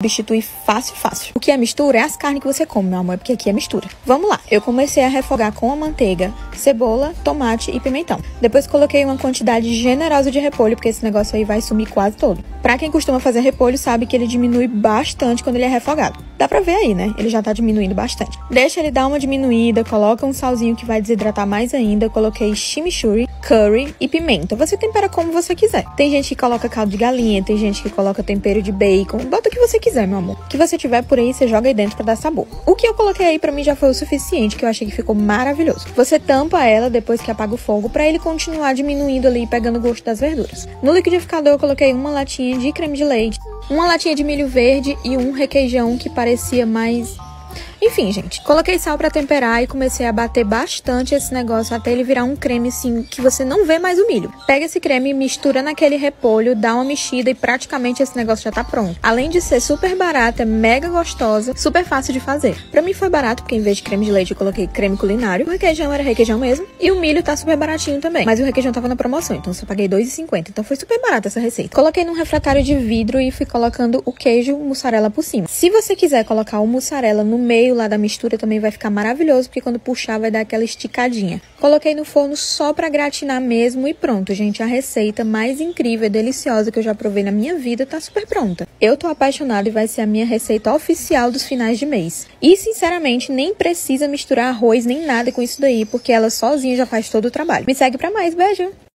Substitui fácil, fácil. O que é mistura é as carnes que você come, meu amor, porque aqui é mistura. Vamos lá. Eu comecei a refogar com a manteiga, cebola, tomate e pimentão. Depois coloquei uma quantidade generosa de repolho, porque esse negócio aí vai sumir quase todo. Pra quem costuma fazer repolho, sabe que ele diminui bastante quando ele é refogado. Dá pra ver aí, né? Ele já tá diminuindo bastante. Deixa ele dar uma diminuída, coloca um salzinho que vai desidratar mais ainda. Eu coloquei chimichurri, curry e pimenta. Você tempera como você quiser. Tem gente que coloca caldo de galinha, tem gente que coloca tempero de bacon. Bota o que você quiser, meu amor. O que você tiver por aí, você joga aí dentro pra dar sabor. O que eu coloquei aí pra mim já foi o suficiente, que eu achei que ficou maravilhoso. Você tampa ela depois que apaga o fogo pra ele continuar diminuindo ali e pegando o gosto das verduras. No liquidificador eu coloquei uma latinha de creme de leite, uma latinha de milho verde e um requeijão que parecia mais... Enfim, gente, coloquei sal pra temperar e comecei a bater bastante esse negócio até ele virar um creme, assim, que você não vê mais o milho. Pega esse creme, mistura naquele repolho, dá uma mexida e praticamente esse negócio já tá pronto. Além de ser super barata, é mega gostosa, super fácil de fazer. Pra mim foi barato, porque em vez de creme de leite eu coloquei creme culinário. O requeijão era requeijão mesmo. E o milho tá super baratinho também. Mas o requeijão tava na promoção, então só paguei R$2,50. Então foi super barata essa receita. Coloquei num refratário de vidro e fui colocando o queijo mussarela por cima. Se você quiser colocar o mussarela no meio lá da mistura também vai ficar maravilhoso, porque quando puxar vai dar aquela esticadinha. Coloquei no forno só pra gratinar mesmo e pronto, gente. A receita mais incrível e deliciosa que eu já provei na minha vida tá super pronta. Eu tô apaixonada e vai ser a minha receita oficial dos finais de mês. E, sinceramente, nem precisa misturar arroz nem nada com isso daí, porque ela sozinha já faz todo o trabalho. Me segue pra mais, beijo!